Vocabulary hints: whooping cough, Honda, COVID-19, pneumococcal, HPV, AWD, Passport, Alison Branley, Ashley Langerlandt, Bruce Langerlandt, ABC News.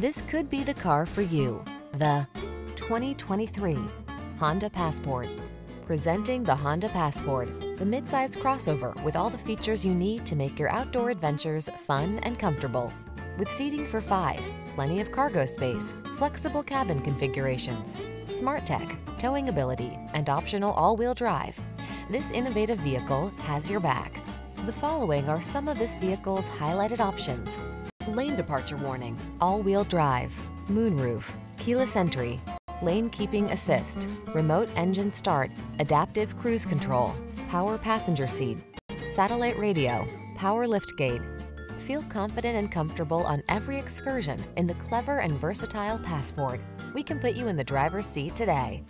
This could be the car for you. The 2023 Honda Passport. Presenting the Honda Passport, the midsize crossover with all the features you need to make your outdoor adventures fun and comfortable. With seating for 5, plenty of cargo space, flexible cabin configurations, smart tech, towing ability, and optional all-wheel drive, this innovative vehicle has your back. The following are some of this vehicle's highlighted options: lane departure warning, all-wheel drive, moonroof, keyless entry, lane keeping assist, remote engine start, adaptive cruise control, power passenger seat, satellite radio, power liftgate. Feel confident and comfortable on every excursion in the clever and versatile Passport. We can put you in the driver's seat today.